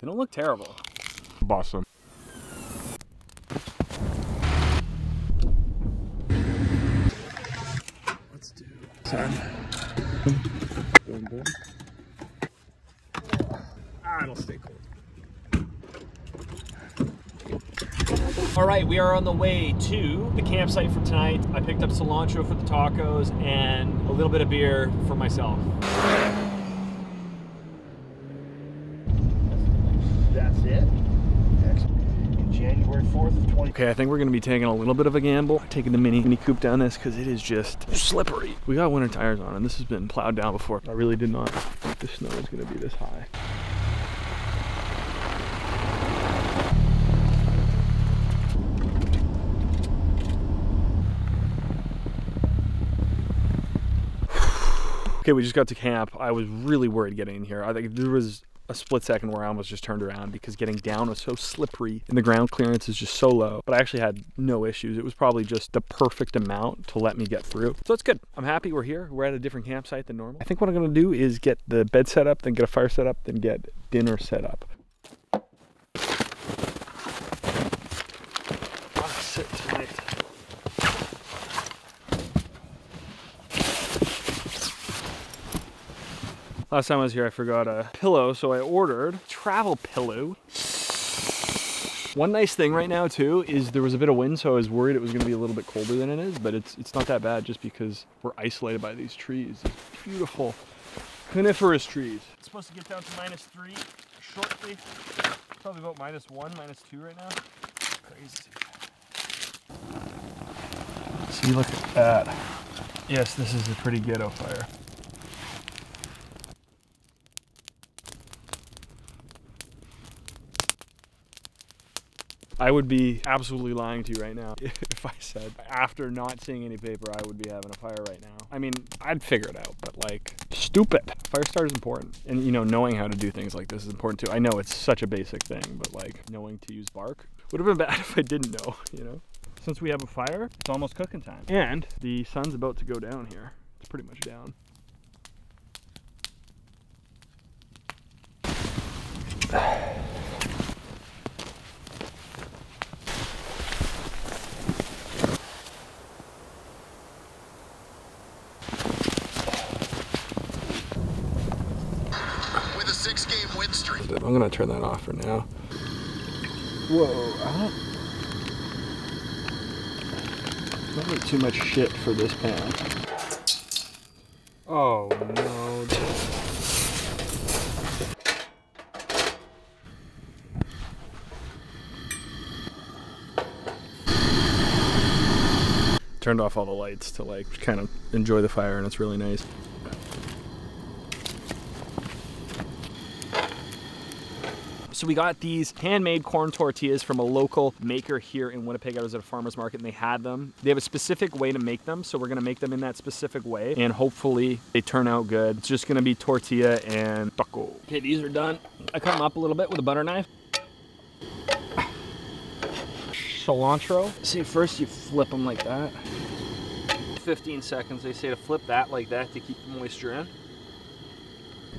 They don't look terrible. Awesome. Let's do boom, boom. Ah, it'll stay cold. All right, we are on the way to the campsite for tonight. I picked up cilantro for the tacos and a little bit of beer for myself. That's it. Excellent. January 4th of 20. Okay, I think we're gonna be taking a little bit of a gamble, taking the Mini Coupe down this, because it is just slippery. We got winter tires on, and this has been plowed down before. I really did not think the snow was gonna be this high. Okay, we just got to camp. I was really worried getting in here. I think there was a split second where I almost just turned around because getting down was so slippery and the ground clearance is just so low. But I actually had no issues. It was probably just the perfect amount to let me get through. So it's good. I'm happy we're here. We're at a different campsite than normal. I think what I'm gonna do is get the bed set up, then get a fire set up, then get dinner set up. I'll sit tonight. Last time I was here, I forgot a pillow, so I ordered a travel pillow. One nice thing right now, too, is there was a bit of wind, so I was worried it was going to be a little bit colder than it is, but it's not that bad just because we're isolated by these trees. These beautiful coniferous trees. It's supposed to get down to -3 shortly. Probably about -1, -2 right now. Crazy. See, look at that. Yes, this is a pretty ghetto fire. I would be absolutely lying to you right now if I said after not seeing any paper, I would be having a fire right now. I mean, I'd figure it out, but like, stupid. Fire starter is important. And you know, knowing how to do things like this is important too. I know it's such a basic thing, but like knowing to use bark would have been bad if I didn't know, you know? Since we have a fire, it's almost cooking time. And the sun's about to go down here. It's pretty much down. I'm gonna turn that off for now. Whoa, probably too much shit for this pan. Oh no. Turned off all the lights to like kind of enjoy the fire, and it's really nice. So we got these handmade corn tortillas from a local maker here in Winnipeg. I was at a farmer's market and they had them. They have a specific way to make them, so we're gonna make them in that specific way and hopefully they turn out good. It's just gonna be tortilla and taco. Okay, these are done. I cut them up a little bit with a butter knife. Cilantro. See, first you flip them like that. 15 seconds, they say to flip that like that to keep the moisture in.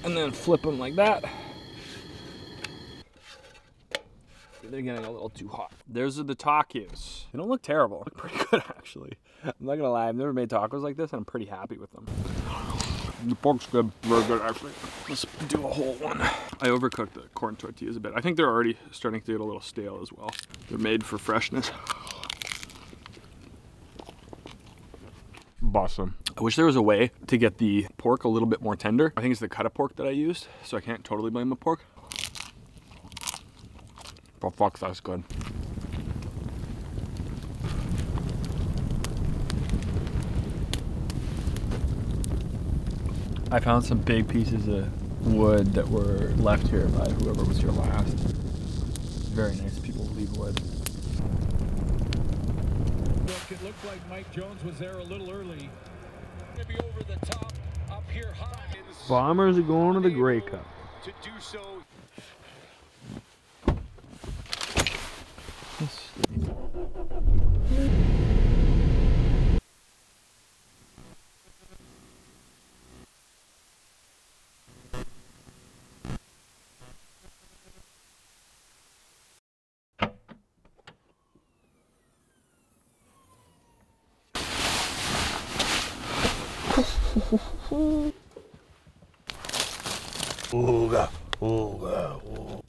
And then flip them like that. They're getting a little too hot. Those are the tacos. They don't look terrible. They look pretty good, actually. I'm not gonna lie, I've never made tacos like this, and I'm pretty happy with them. The pork's good, very good, actually. Let's do a whole one. I overcooked the corn tortillas a bit. I think they're already starting to get a little stale as well. They're made for freshness. Awesome. I wish there was a way to get the pork a little bit more tender. I think it's the cut of pork that I used, so I can't totally blame the pork. Oh fuck, that's good. I found some big pieces of wood that were left here by whoever was here last. Very nice people leave wood. Look, it looked like Mike Jones was there a little early. Maybe over the top, up here high. Bombers are going to the Grey Cup. To do so. Ooga, ooga, ooga.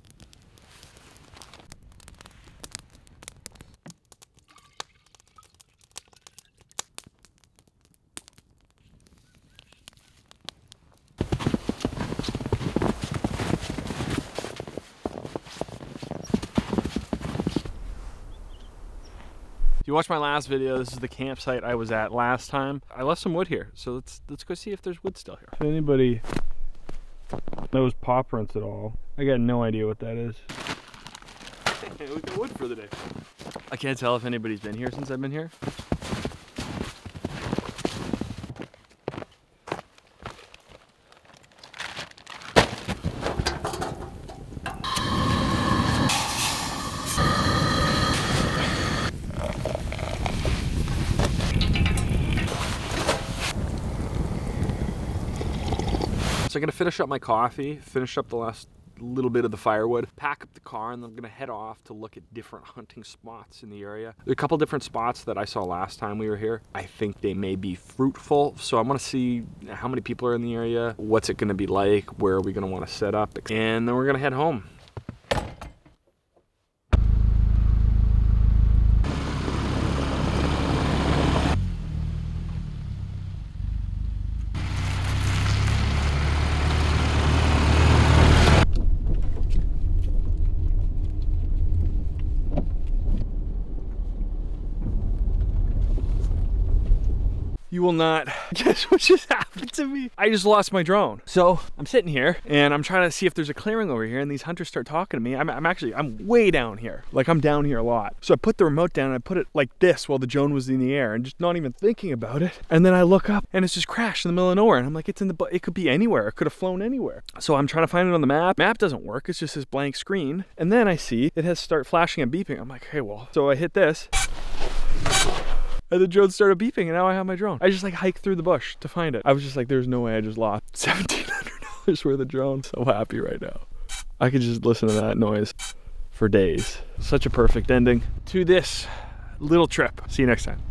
You watched my last video. This is the campsite I was at last time. I left some wood here, so let's go see if there's wood still here. If anybody knows paw prints at all, I got no idea what that is. Hey, we got wood for the day. I can't tell if anybody's been here since I've been here. So I'm gonna finish up my coffee, finish up the last little bit of the firewood, pack up the car, and then I'm gonna head off to look at different hunting spots in the area. There are a couple different spots that I saw last time we were here. I think they may be fruitful, so I wanna see how many people are in the area, what's it gonna be like, where are we gonna wanna set up, and then we're gonna head home. You will not guess what just happened to me. I just lost my drone. So I'm sitting here and I'm trying to see if there's a clearing over here, and these hunters start talking to me. I'm way down here. Like, I'm down here a lot. So I put the remote down and I put it like this while the drone was in the air and just not even thinking about it. And then I look up and it's just crashed in the middle of nowhere. And I'm like, it could be anywhere. It could have flown anywhere. So I'm trying to find it on the map. Map doesn't work. It's just this blank screen. And then I see it has start flashing and beeping. I'm like, hey, well, so I hit this. And the drone started beeping, and now I have my drone. I just like hiked through the bush to find it. I was just like, there's no way I just lost $1,700 worth of drone. So happy right now. I could just listen to that noise for days. Such a perfect ending to this little trip. See you next time.